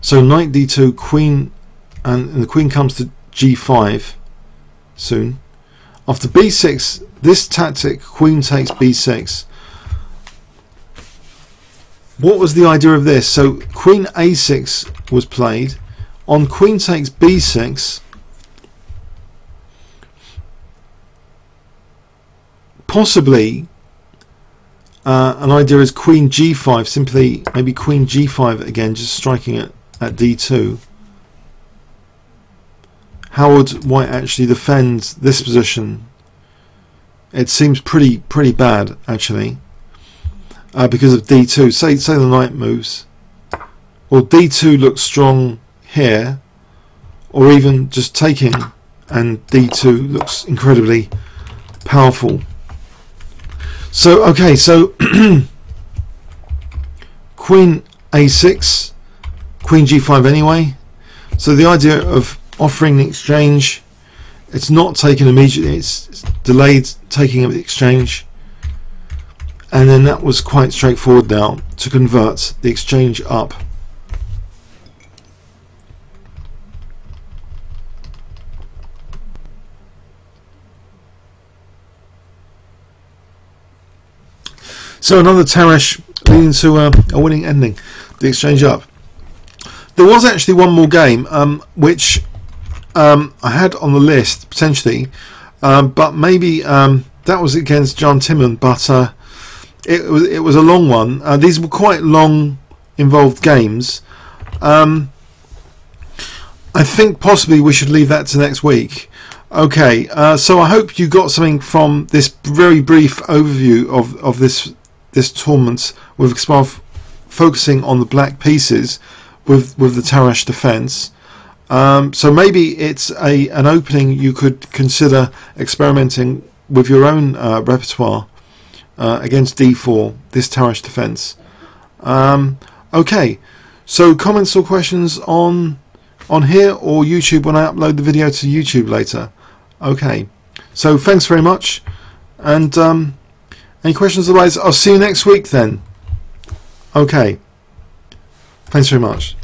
So knight d two, queen, and, and the queen comes to g five soon. After b six, this tactic, queen takes b six. What was the idea of this? So queen a six was played. On queen takes b six, possibly uh, an idea is queen g five, simply maybe queen g five again, just striking at, at d two. How would white actually defend this position? It seems pretty pretty bad actually, uh, because of d two. Say say the knight moves, or well, d two looks strong here, or even just taking and d two looks incredibly powerful. So okay, so queen a six, queen g five anyway. So the idea of offering the exchange, it's not taken immediately, it's, it's delayed taking of the exchange, and then that was quite straightforward now to convert the exchange up. So another Tarrasch leading to a, a winning ending, the exchange up. There was actually one more game um, which um, I had on the list potentially, um, but maybe um, that was against Jan Timman. But uh, it was it was a long one. Uh, these were quite long, involved games. Um, I think possibly we should leave that to next week. Okay, uh, so I hope you got something from this very brief overview of of this. This tournament with Kasparov focusing on the black pieces with with the Tarrasch defense. Um, so maybe it's a an opening you could consider experimenting with your own uh, repertoire uh, against d four, this Tarrasch defense. Um, okay, so comments or questions on on here or YouTube when I upload the video to YouTube later. Okay, so thanks very much, and um, any questions? Otherwise, I'll see you next week then. Okay. Thanks very much.